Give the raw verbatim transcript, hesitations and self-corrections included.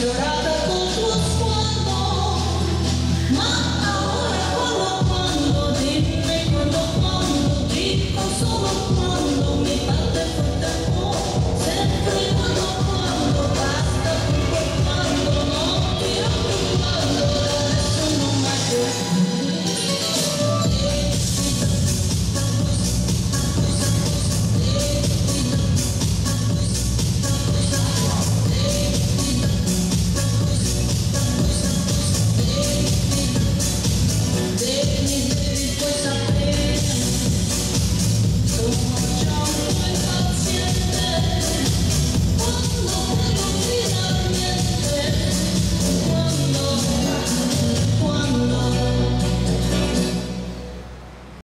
You're right.